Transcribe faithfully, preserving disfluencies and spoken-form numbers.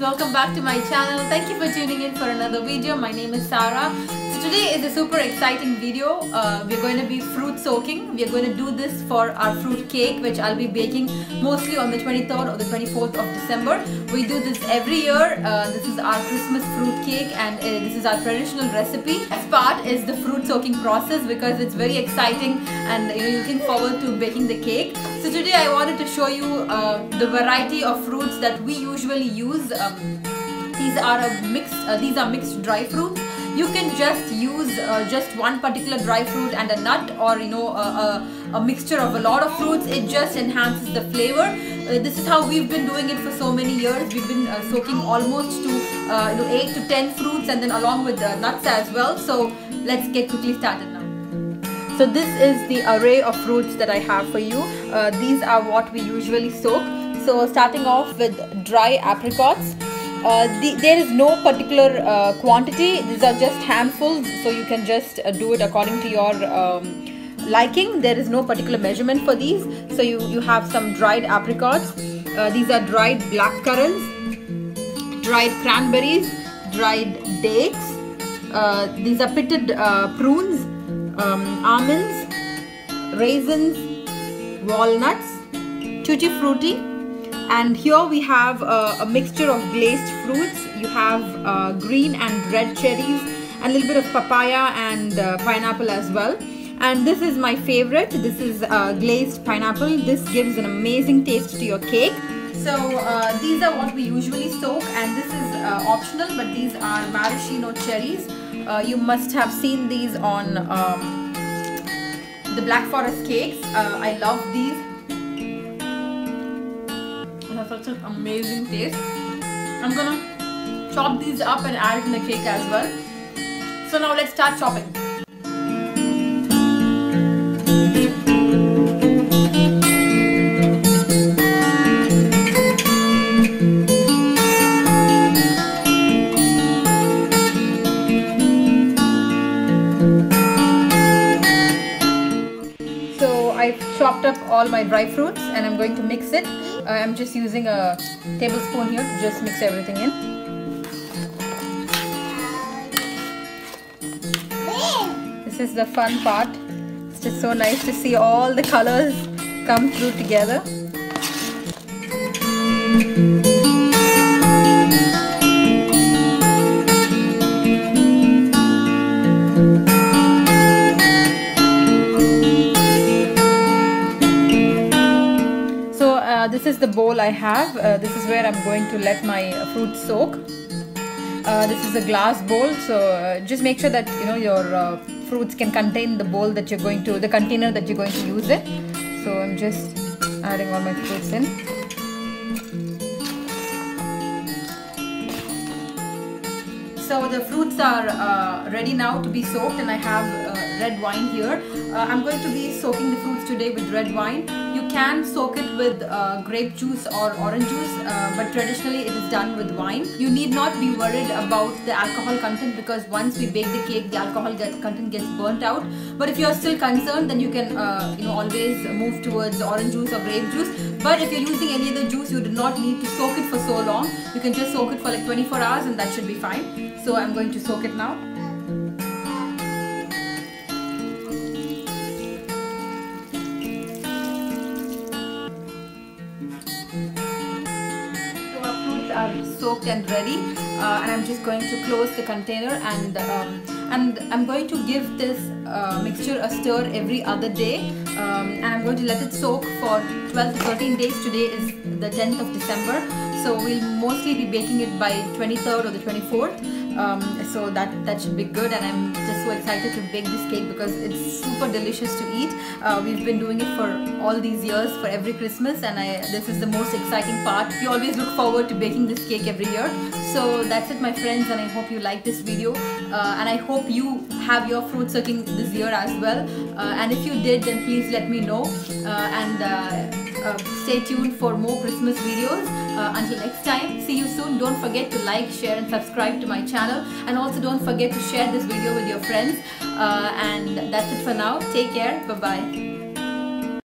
Welcome back to my channel. Thank you for tuning in for another video. My name is Sarah. So today is a super exciting video. Uh, we're going to be fruit soaking. We're going to do this for our fruit cake, which I'll be baking mostly on the twenty-third or the twenty-fourth of December. We do this every year. Uh, this is our Christmas fruit cake, and uh, this is our traditional recipe. This part is the fruit soaking process because it's very exciting, and you know, looking forward to baking the cake. So today I wanted to show you uh, the variety of fruits that we usually use. Um, these are a mixed. Uh, these are mixed dry fruits. You can just use uh, just one particular dry fruit and a nut, or you know, a, a, a mixture of a lot of fruits. It just enhances the flavor. Uh, this is how we've been doing it for so many years. We've been uh, soaking almost to uh, you know, eight to ten fruits, and then along with the nuts as well. So let's get quickly started now. So this is the array of fruits that I have for you. Uh, these are what we usually soak. So starting off with dry apricots. Uh, the, there is no particular uh, quantity. These are just handfuls, so you can just uh, do it according to your um, liking. There is no particular measurement for these. So you, you have some dried apricots. Uh, these are dried blackcurrants, dried cranberries, dried dates. Uh, these are pitted uh, prunes. Um, almonds, raisins, walnuts, tutti frutti, and here we have uh, a mixture of glazed fruits. You have uh, green and red cherries, and a little bit of papaya and uh, pineapple as well. And this is my favorite. This is uh, glazed pineapple. This gives an amazing taste to your cake. So uh, these are what we usually soak, and this is uh, optional, but these are maraschino cherries. Uh, you must have seen these on um, the Black Forest cakes. Uh, I love these. It has such an amazing taste. I'm gonna chop these up and add it in the cake as well. So now let's start chopping. Chopped up all my dry fruits, and I'm going to mix it. Uh, I'm just using a tablespoon here to just mix everything in. This is the fun part. It's just so nice to see all the colors come through together. This is the bowl I have. Uh, this is where I'm going to let my fruit soak. Uh, this is a glass bowl, so uh, just make sure that you know your uh, fruits can contain the bowl that you're going to, the container that you're going to use it. So I'm just adding all my fruits in. So the fruits are uh, ready now to be soaked, and I have uh, red wine here. Uh, I'm going to be soaking the fruits today with red wine. You can soak it with uh, grape juice or orange juice, uh, but traditionally it is done with wine. You need not be worried about the alcohol content, because once we bake the cake, the alcohol get, content gets burnt out. But if you're still concerned, then you can uh, you know, always move towards orange juice or grape juice. But if you're using any other juice, you do not need to soak it for so long. You can just soak it for like twenty-four hours, and that should be fine. So I'm going to soak it now. Soaked and ready, uh, and I'm just going to close the container, and um, and I'm going to give this uh, mixture a stir every other day, um, and I'm going to let it soak for twelve to thirteen days. Today is the tenth of December, so we'll mostly be baking it by twenty-third or the twenty-fourth, um, so that that should be good. And I'm just so excited to bake this cake because it's super delicious to eat. Uh, we've been doing it for all these years, for every Christmas, and I, this is the most exciting part. We always look forward to baking this cake every year. So that's it, my friends, and I hope you like this video, uh, and I hope you have your fruit soaking this year as well, uh, and if you did, then please let me know, uh, and uh, uh, stay tuned for more Christmas videos. Uh, until next time, see you soon. Don't forget to like, share and subscribe to my channel, and also don't forget to share this video with your friends. Uh, and that's it for now. Take care. Bye bye.